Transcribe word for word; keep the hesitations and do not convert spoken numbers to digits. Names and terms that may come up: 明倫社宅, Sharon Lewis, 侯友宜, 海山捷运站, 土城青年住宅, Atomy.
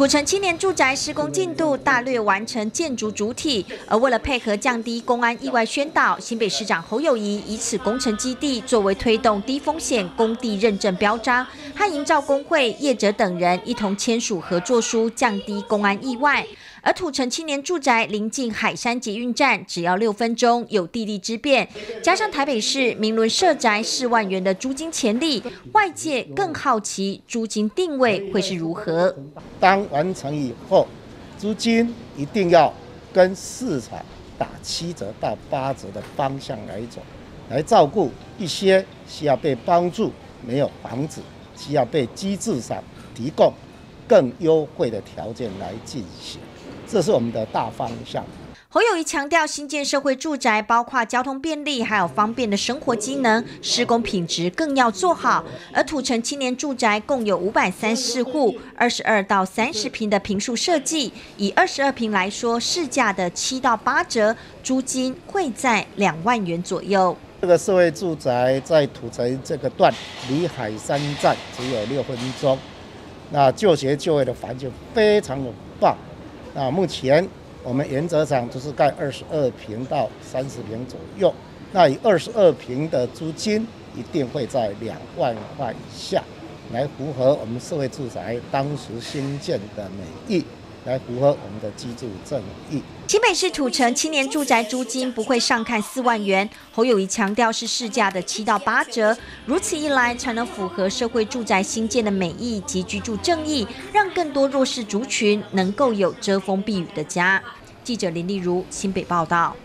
土城青年住宅施工进度大略完成建筑主体，而为了配合降低公安意外宣导，新北市长侯友宜以此工程基地作为推动低风险工地认证标章，和营造工会、业者等人一同签署合作书，降低公安意外。而土城青年住宅临近海山捷运站，只要六分钟，有地利之便，加上台北市名伦社宅四万元的租金潜力，外界更好奇租金定位会是如何。当完成以后，租金一定要跟市场打七折到八折的方向来走，来照顾一些需要被帮助、没有房子、需要被机制上提供更优惠的条件来进行，这是我们的大方向。侯友宜强调，新建社会住宅包括交通便利，还有方便的生活机能，施工品质更要做好。而土城青年住宅共有五百三十四户，二十二到三十坪的坪数设计，以二十二坪来说，市价的七到八折，租金会在两万元左右。这个社会住宅在土城这个段，离海山站只有六分钟，那就学就业的环境非常的棒。那目前我们原则上就是盖二十二坪到三十坪左右，那以二十二坪的租金一定会在两万块以下，来符合我们社会住宅当时新建的美意，来符合我们的居住正义。新北市土城青年住宅租金不会上看四万元，侯友宜强调是市价的七到八折，如此一来才能符合社会住宅新建的美意及居住正义，让更多弱势族群能够有遮风避雨的家。记者林丽如新北报道。